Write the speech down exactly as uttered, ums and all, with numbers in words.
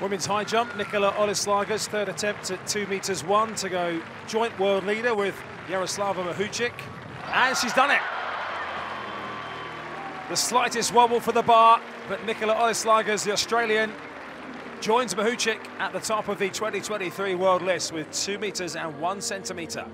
Women's high jump, Nicola Olyslagers, third attempt at two metres one to go joint world leader with Yaroslava Mahuchik. And she's done it. The slightest wobble for the bar, but Nicola Olyslagers, the Australian, joins Mahuchik at the top of the twenty twenty-three world list with two metres and one centimetre.